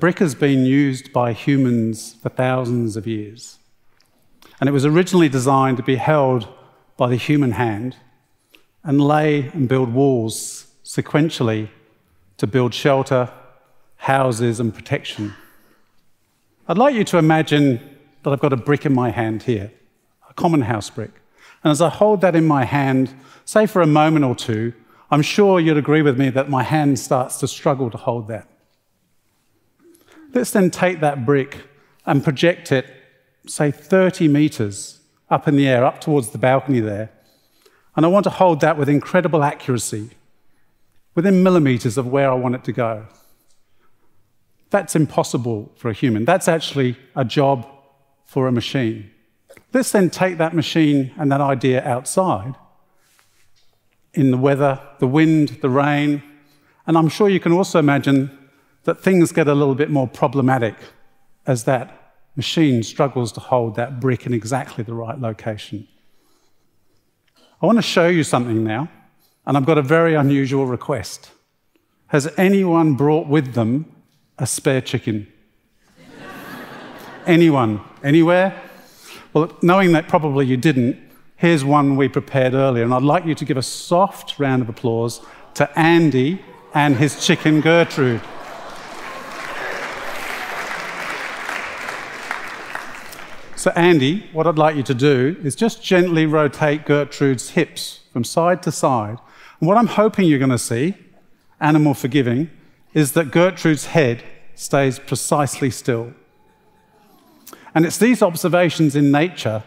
brick has been used by humans for thousands of years. And it was originally designed to be held by the human hand and lay and build walls sequentially to build shelter, houses, and protection. I'd like you to imagine that I've got a brick in my hand here, a common house brick. And as I hold that in my hand, say for a moment or two, I'm sure you'd agree with me that my hand starts to struggle to hold that. Let's then take that brick and project it, say 30 meters up in the air, up towards the balcony there. And I want to hold that with incredible accuracy, within millimeters of where I want it to go. That's impossible for a human. That's actually a job for a machine. Let's then take that machine and that idea outside in the weather, the wind, the rain. And I'm sure you can also imagine that things get a little bit more problematic as that machine struggles to hold that brick in exactly the right location. I want to show you something now, and I've got a very unusual request. Has anyone brought with them a spare chicken? Anyone? Anywhere? Well, knowing that probably you didn't, here's one we prepared earlier, and I'd like you to give a soft round of applause to Andy and his chicken Gertrude. So Andy, what I'd like you to do is just gently rotate Gertrude's hips from side to side. And what I'm hoping you're going to see, animal forgiving, is that Gertrude's head stays precisely still. And it's these observations in nature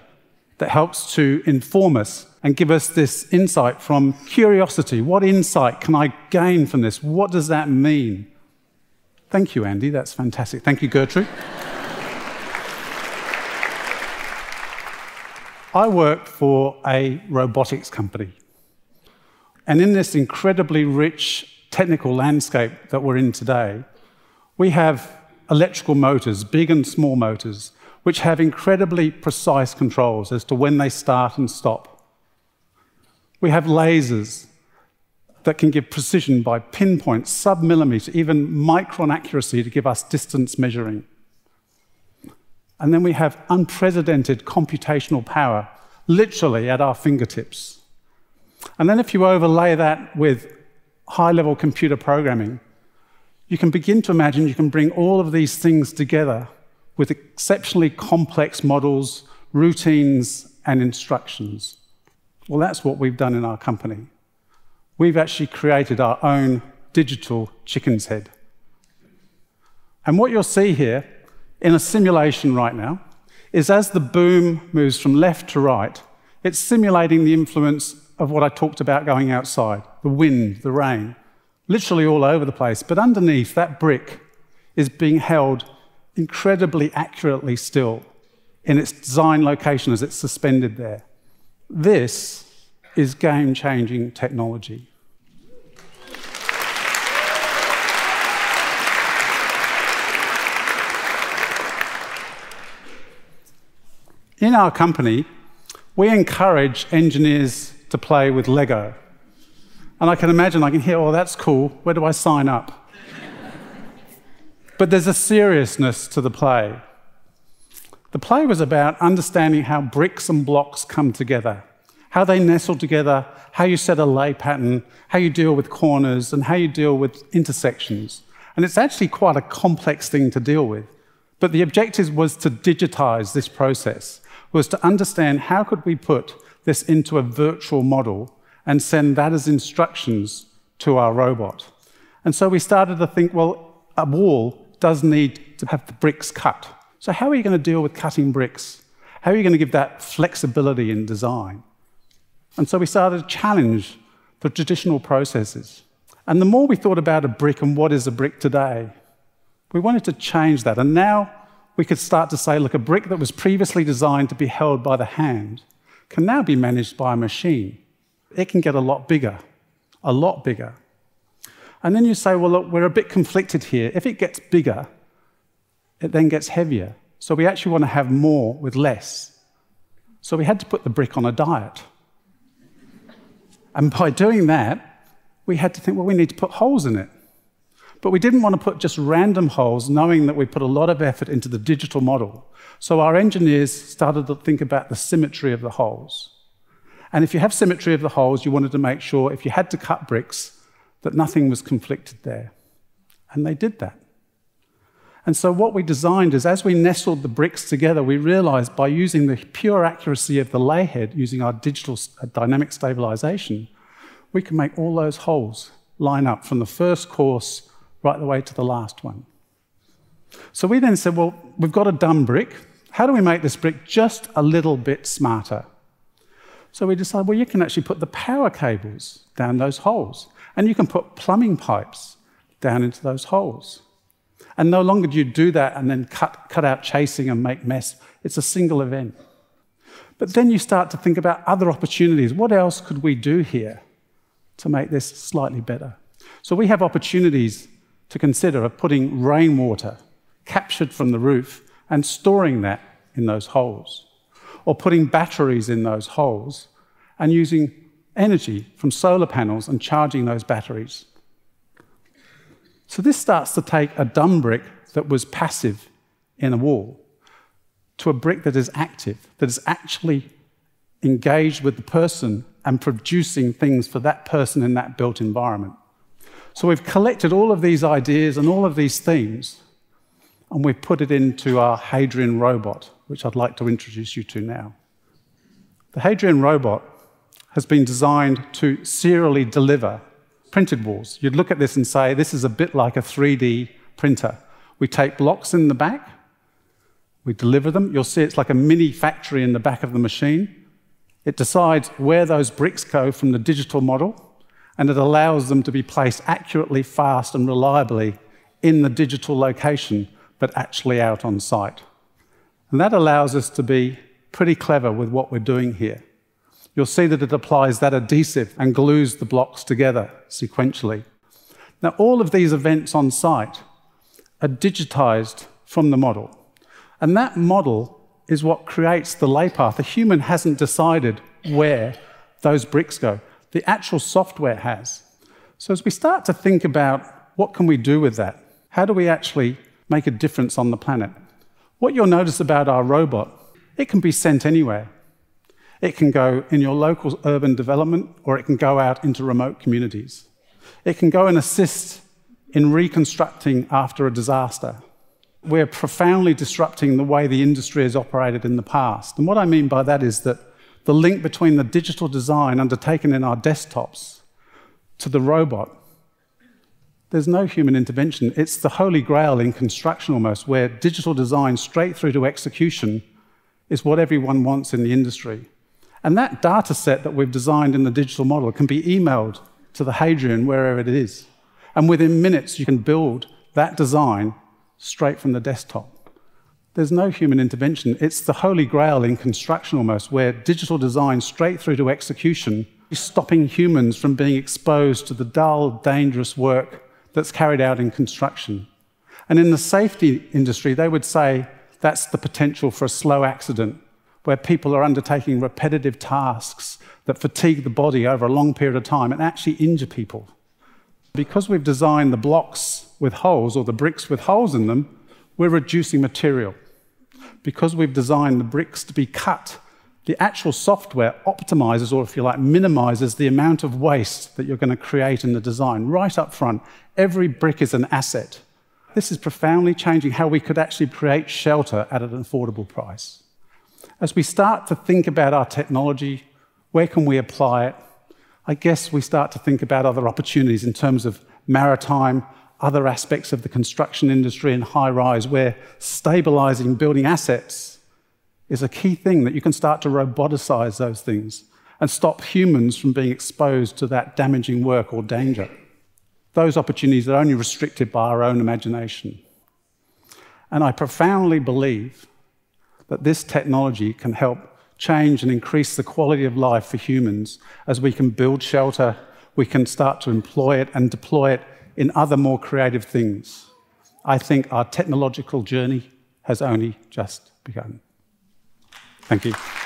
that helps to inform us and give us this insight from curiosity. What insight can I gain from this? What does that mean? Thank you, Andy. That's fantastic. Thank you, Gertrude. I work for a robotics company. And in this incredibly rich technical landscape that we're in today, we have electrical motors, big and small motors, which have incredibly precise controls as to when they start and stop. We have lasers that can give precision by pinpoint, sub-millimeter, even micron accuracy to give us distance measuring. And then we have unprecedented computational power, literally at our fingertips. And then if you overlay that with high-level computer programming, you can begin to imagine you can bring all of these things together with exceptionally complex models, routines, and instructions. Well, that's what we've done in our company. We've actually created our own digital chicken's head. And what you'll see here in a simulation right now, is as the boom moves from left to right, it's simulating the influence of what I talked about going outside, the wind, the rain, literally all over the place. But underneath, that brick is being held incredibly accurately still in its design location as it's suspended there. This is game-changing technology. In our company, we encourage engineers to play with Lego. And I can imagine, I can hear, oh, that's cool, where do I sign up? But there's a seriousness to the play. The play was about understanding how bricks and blocks come together, how they nestle together, how you set a lay pattern, how you deal with corners, and how you deal with intersections. And it's actually quite a complex thing to deal with. But the objective was to digitize this process, was to understand how could we put this into a virtual model and send that as instructions to our robot. And so we started to think, well, a wall does need to have the bricks cut. So how are you going to deal with cutting bricks? How are you going to give that flexibility in design? And so we started to challenge the traditional processes. And the more we thought about a brick and what is a brick today, we wanted to change that. And now we could start to say, look, a brick that was previously designed to be held by the hand can now be managed by a machine. It can get a lot bigger, a lot bigger. And then you say, well, look, we're a bit conflicted here. If it gets bigger, it then gets heavier. So we actually want to have more with less. So we had to put the brick on a diet. And by doing that, we had to think, well, we need to put holes in it. But we didn't want to put just random holes, knowing that we put a lot of effort into the digital model. So our engineers started to think about the symmetry of the holes. And if you have symmetry of the holes, you wanted to make sure, if you had to cut bricks, that nothing was conflicted there. And they did that. And so what we designed is, as we nestled the bricks together, we realized by using the pure accuracy of the layhead, using our digital dynamic stabilization, we can make all those holes line up from the first course right the way to the last one. So we then said, well, we've got a dumb brick. How do we make this brick just a little bit smarter? So we decided, well, you can actually put the power cables down those holes, and you can put plumbing pipes down into those holes. And no longer do you do that and then cut out chasing and make mess. It's a single event. But then you start to think about other opportunities. What else could we do here to make this slightly better? So we have opportunities to consider of putting rainwater captured from the roof and storing that in those holes, or putting batteries in those holes and using energy from solar panels and charging those batteries. So this starts to take a dumb brick that was passive in a wall to a brick that is active, that is actually engaged with the person and producing things for that person in that built environment. So we've collected all of these ideas and all of these themes, and we've put it into our Hadrian robot, which I'd like to introduce you to now. The Hadrian robot has been designed to serially deliver printed walls. You'd look at this and say, this is a bit like a 3D printer. We take blocks in the back, we deliver them. You'll see it's like a mini factory in the back of the machine. It decides where those bricks go from the digital model, and it allows them to be placed accurately, fast, and reliably in the digital location, but actually out on site. And that allows us to be pretty clever with what we're doing here. You'll see that it applies that adhesive and glues the blocks together sequentially. Now, all of these events on site are digitized from the model. And that model is what creates the lay path. The human hasn't decided where those bricks go. The actual software has. So as we start to think about what can we do with that, how do we actually make a difference on the planet? What you'll notice about our robot, it can be sent anywhere. It can go in your local urban development, or it can go out into remote communities. It can go and assist in reconstructing after a disaster. We're profoundly disrupting the way the industry has operated in the past. And what I mean by that is that the link between the digital design undertaken in our desktops to the robot, there's no human intervention. It's the holy grail in construction almost, where digital design straight through to execution is what everyone wants in the industry. And that data set that we've designed in the digital model can be emailed to the Hadrian wherever it is. And within minutes, you can build that design straight from the desktop. There's no human intervention. It's the holy grail in construction almost, where digital design straight through to execution is stopping humans from being exposed to the dull, dangerous work that's carried out in construction. And in the safety industry, they would say that's the potential for a slow accident, where people are undertaking repetitive tasks that fatigue the body over a long period of time and actually injure people. Because we've designed the blocks with holes, or the bricks with holes in them, we're reducing material. Because we've designed the bricks to be cut, the actual software optimizes, or if you like, minimizes the amount of waste that you're going to create in the design. Right up front, every brick is an asset. This is profoundly changing how we could actually create shelter at an affordable price. As we start to think about our technology, where can we apply it? I guess we start to think about other opportunities in terms of maritime, other aspects of the construction industry and high-rise, where stabilizing building assets is a key thing, that you can start to roboticize those things and stop humans from being exposed to that damaging work or danger. Those opportunities are only restricted by our own imagination. And I profoundly believe that this technology can help change and increase the quality of life for humans as we can build shelter, we can start to employ it and deploy it in other more creative things. I think our technological journey has only just begun. Thank you.